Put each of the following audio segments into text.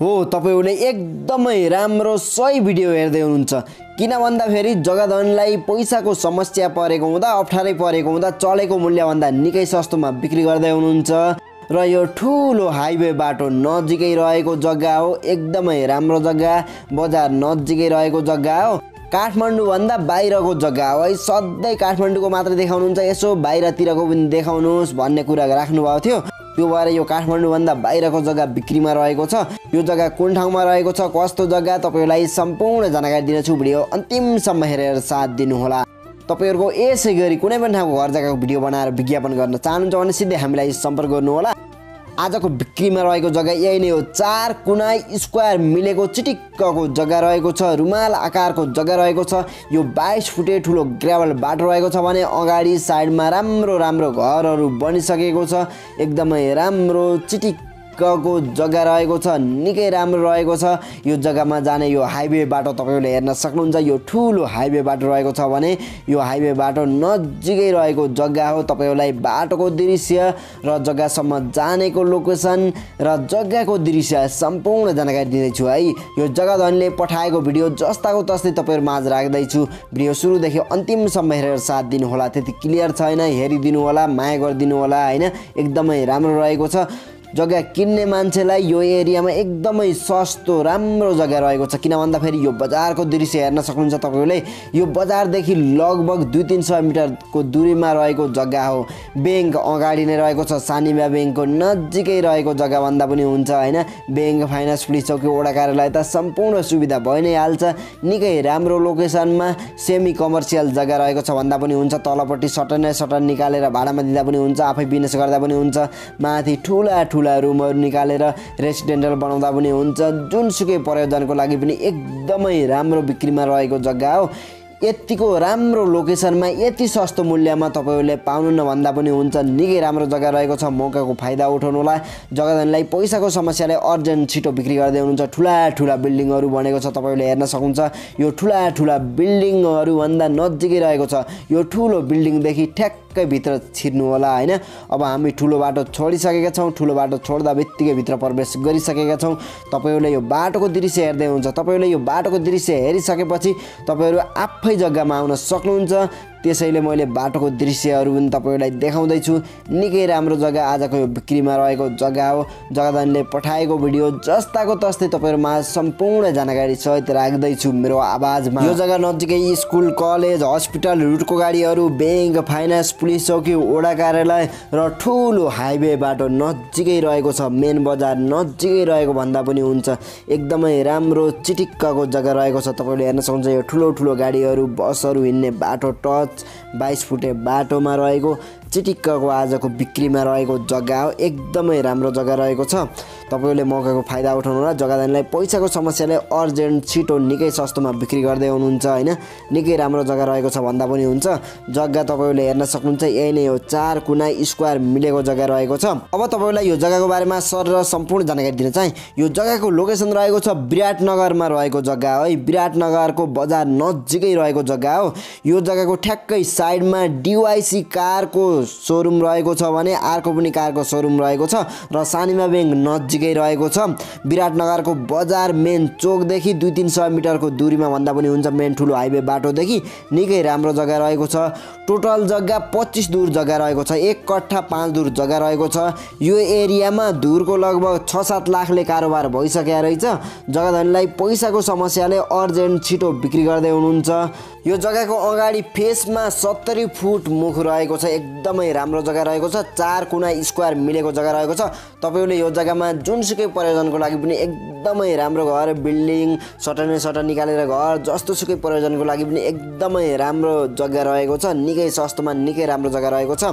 हो तपाईंले एकदमै राम्रो सही भिडियो हेर्दै हुनुहुन्छ। किन भन्दाखेरि जग्गाधनलाई पैसाको समस्या परेको हुँदा अप्ठ्यारै परेको हुँदा चलेको मूल्यभन्दा निकै सस्तोमा बिक्री गर्दै हुनुहुन्छ र यो ठूलो हाइवे बाटो नजिकै रहेको जग्गा हो, एकदमै राम्रो जग्गा, बजार नजिकै रहेको जग्गा हो, काठमाडौँ भन्दा बाहिरको जग्गा हो। है सधैँ काठमाडौँको मात्र देखाउनुहुन्छ, यसो बाहिरतिरको पनि देखाउनुस् भन्ने कुरा राख्नुभएको थियो। त्यो भएर यो काठमाडौँ भन्दा बाहिरको जग्गा बिक्रीमा रहेको छ। यो जग्गा कुन ठाउँमा रहेको छ, कस्तो जग्गा, तपाईलाई सम्पूर्ण जानकारी दिनेछु। भिडियो अन्तिमसम्म हेरेर साथ दिनुहोला। तपाईहरुको यसै गरी कुनै पनि ठाउँको घर जग्गाको भिडियो बनाएर विज्ञापन गर्न चाहनुहुन्छ भने सिधै हामीलाई सम्पर्क गर्नुहोला। आजको बिक्रीमा रहेको जग्गा यही नै हो। 4 कुनाई स्क्वायर मिलेको चिटिक्कको जग्गा रहेको छ, रुमाल आकारको जग्गा रहेको छ। यो 22 फुटे ठुलो ग्राभल बाटो रहेको छ भने अगाडि साइडमा राम्रो राम्रो घरहरू बनिसकेको छ। एकदमै राम्रो चिटिक्कको जग्गा रहेको छ, निकै राम्रो रहेको छ। यो जग्गामा जाने यो हाइवे बाटो तपाईले हेर्न सक्नुहुन्छ। यो ठुलो हाइवे बाटो रहेको छ भने यो हाइवे बाटो नजिकै रहेको जग्गा हो। तपाईलाई बाटोको दृश्य र जग्गासम्म जानेको लोकेसन र जग्गाको दृश्य सम्पूर्ण जानकारी दिँदैछु। है यो जग्गाधनले पठाएको भिडियो जस्ताको तस्तै तपाईहरु माझ राख्दैछु। भिडियो सुरुदेखि अन्तिमसम्म हेरेर साथ दिनुहोला। त्यति क्लियर छैन हेरिदिनु होला, माया गरिदिनु होला। हैन एकदमै राम्रो रहेको छ। जग्गा किन्ने मान्छेलाई यो एरियामा एकदमै सस्तो राम्रो जग्गा रहेको छ। किन भन्दाखेरि यो बजारको दृश्य हेर्न सक्नुहुन्छ तपाईले। यो बजारदेखि लगभग 200-300 मिटरको दूरीमा रहेको जग्गा हो। बैंक अगाडि नै रहेको छ, सानिबा बैंकको नजिकै रहेको जग्गा भन्दा पनि हुन्छ। हैन बैंक फाइनान्स पुलिस चौकी वडा कार्यालय त सम्पूर्ण सुविधा भइ नै हाल्छ। निकै राम्रो लोकेसनमा सेमी कमर्सियल जग्गा रहेको छ भन्दा पनि हुन्छ। तलपट्टि सटन निकालेर भाडामा दिँदा पनि हुन्छ, आफै बिजनेस गर्दा पनि हुन्छ। माथि ठूला रूमहरु निकालेर रेसिडेन्टल बनाउँदा पनि हुन्छ। जुनसुकै पर्यटनको लागि पनि एकदमै राम्रो बिक्रीमा रहेको जग्गा हो। यतिको राम्रो लोकेसनमा यति सस्तो मूल्यमा तपाईहरुले पाउनु न भन्दा पनि हुन्छ। निकै राम्रो जग्गा रहेको छ, मौकाको फाइदा उठाउनुहोला। जग्गाधनलाई पैसाको समस्याले अर्जेन्ट छिटो बिक्री गर्दै हुनुहुन्छ। ठूला ठूला बिल्डिङहरु बनेको छ, तपाईहरुले हेर्न सक्नुहुन्छ। यो ठूला ठूला बिल्डिङहरु भन्दा नजिकै रहेको छ। यो ठूलो बिल्डिङ देखि ठ्याक्कै भित्र छिर्नु होला। हैन अब हामी ठूलो बाटो छोडिसकेका छौं। ठूलो बाटो छोड्दा बित्तिकै भित्र प्रवेश गरिसकेका छौं। तपाईहरुले यो बाटोको दृश्य हेर्दै हुनुहुन्छ। तपाईहरुले यो बाटोको दृश्य हेरिसकेपछि तपाईहरु आफै जग्गामा आउन सक्नुहुन्छ। त्यसैले मैले बाटोको दृश्यहरू पनि तपाईलाई देखाउँदै छु। निकै राम्रो जग्गा आजको यो बिक्रीमा रहेको जग्गा हो। जग्गाधनले पठाएको भिडियो जस्ताको तस्तै तपाईहरुमा सम्पूर्ण जानकारी सहित राख्दै छु मेरो आवाजमा। यो जग्गा नजिकै स्कुल, कलेज, हस्पिटल, रुटको गाडीहरू, बैंक, फाइनान्स, पुलिस चौकी, वडा कार्यालय र ठूलो हाइवे बाटो नजिकै रहेको छ। मेन बजार नजिकै रहेको भन्दा पनि हुन्छ। एकदमै राम्रो चिटिक्कको जग्गा रहेको छ। तपाईले हेर्न सक्नुहुन्छ यो ठूलो ठूलो गाडीहरू, बसहरू हिँड्ने बाटो टच 22 फुटे बाटोमा रहेको चिटिक्कको आजको बिक्रीमा रहेको जग्गा हो। एकदमै राम्रो जग्गा रहेको छ। तपाईहरुले मौकाको फाइदा उठाउनुहोला। जग्गाधनलाई पैसाको समस्याले अर्जेन्ट छिटो निकै सस्तोमा बिक्री गर्दै हुनुहुन्छ। हैन निकै राम्रो जग्गा रहेको छ भन्दा पनि हुन्छ। जग्गा तपाईहरुले हेर्न सक्नुहुन्छ। यही नै हो, 4 कुनाई स्क्वायर मिलेको जग्गा रहेको छ। अब तपाईहरुलाई यो जग्गाको बारेमा सर र सम्पूर्ण जानकारी दिन चाहे। यो जग्गाको लोकेसन रहेको छ विराटनगरमा रहेको जग्गा हो। विराटनगरको बजार नजिकै रहेको जग्गा हो। यो जग्गाको ठ्याक्कै साइडमा DYC कारको शोरूम रहेको छ भने अर्को पनि कारको शोरूम रहेको छ र सानिमा बैंक नजिकै रहेको छ। विराटनगरको बजार मेन चोकदेखि 200-300 मिटरको दूरीमा भन्दा पनि हुन्छ। मेन ठुलो हाइवे बाटोदेखि निकै राम्रो जग्गा रहेको छ। टोटल जग्गा 25 धुर जग्गा रहेको छ। 1 कट्ठा 5 धुर जग्गा रहेको छ। यो एरियामा धुरको लगभग 6-7 लाखले कारोबार भइसकेको रहेछ। जग्गाधनलाई पैसाको समस्याले अर्जेन्ट छिटो बिक्री गर्दै हुनुहुन्छ। यो जग्गाको अगाडि फेसमा 70 फुट मुख रहेको छ। एकदमै राम्रो जग्गा रहेको छ। 4 कुनाई स्क्वायर मिलेको जग्गा रहेको छ। तपाईहरुले यो जग्गामा जुनसुकै पर्यटनको लागि पनि एकदमै राम्रो घर, बिल्डिङ, सटन निकालेर घर, जस्तोसुकै पर्यटनको लागि पनि एकदमै राम्रो जग्गा रहेको छ। निकै सस्तोमा निकै राम्रो जग्गा रहेको छ।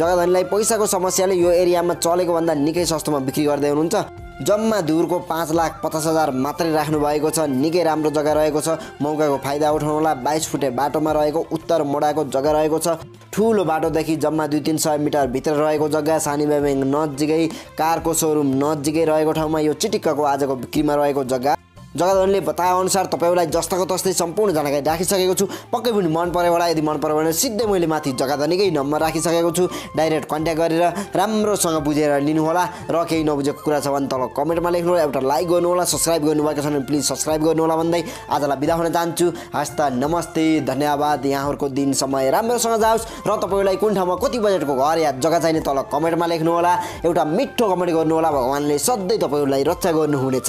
जग्गाधनलाई पैसाको समस्याले यो एरियामा चलेको भन्दा निकै सस्तोमा बिक्री गर्दै हुनुहुन्छ। जम्मा धुरको 5,50,000 मात्रै राख्नु भएको छ। निकै राम्रो जग्गा रहेको छ। मौकाको फाइदा उठाउनुहोला। 22 फुटे बाटोमा रहेको उत्तर मोडाको जग्गा रहेको छ। ठूलो बाटोदेखि जम्मा 200-300 मिटर भित्र रहेको जग्गा, सानिबा बैंक नजिकै, कारको सोरुम नजिकै रहेको ठाउँमा यो चिटिक्कको आजको बिक्रीमा रहेको जग्गा। जगदनले बताए अनुसार तपाईलाई जस्ताको तस्तै सम्पूर्ण जानकारी राखिसकेको छु। पक्कै पनि मन पर्यो होला। यदि मन पर्यो भने सिधै मैले माथि जगदनकै नम्बर राखिसकेको छु, डाइरेक्ट कन्ट्याक्ट गरेर राम्रोसँग बुझेर लिनु होला। र केही नबुझेको कुरा छ भने तल कमेन्टमा लेख्नु होला, एउटा लाइक गर्नु होला, सब्स्क्राइब गर्नु भएको छ भने प्लिज सब्स्क्राइब गर्नु होला भन्दै आजलाई बिदा हुन चाहन्छु। हस्ता नमस्ते, धन्यवाद। यहाँहरुको दिन समय राम्रोसँग जाओस् र तपाईलाई कुन ठाउँमा कति बजेटको घर या जग्गा चाहिने तल कमेन्टमा लेख्नु होला, एउटा मिठो कमेन्ट गर्नु होला। भगवानले सधैँ तपाईलाई रक्षा गर्नुहुनेछ।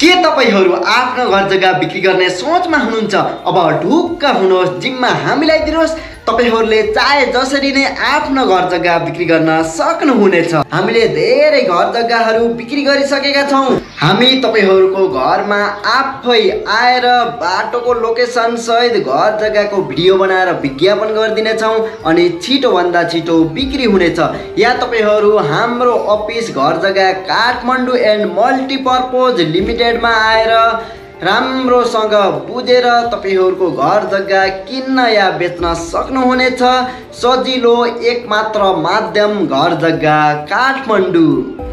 के तपाईहरु आफ्नो घर जग्गा बिक्री गर्ने सोचमा हुनुहुन्छ? अब ढुक्क हुनुहोस्, जिम्मा हामीलाई दिनुहोस्। तपाईहरुले चाहे जसरी नै आफ्नो घर जग्गा बिक्री गर्न सक्नुहुनेछ। हामीले धेरै घर जग्गाहरू बिक्री गरिसकेका छौं। हामी तपाईहरुको घरमा आफै आएर बाटोको लोकेसन सहित घर जग्गाको भिडियो बनाएर विज्ञापन गर्दिने छौं अनि छिटो भन्दा छिटो बिक्री हुनेछ। या तपाईहरु हाम्रो अफिस घर जग्गा काठमाडौँ एन्ड मल्टीपर्पज लिमिटेडमा आएर राम्रोसँग बुझेर तपाईहरुको घर जग्गा किन्न या बेच्न सक्नुहुनेछ। सजिलो एकमात्र माध्यम घर जग्गा काठमाडौँ।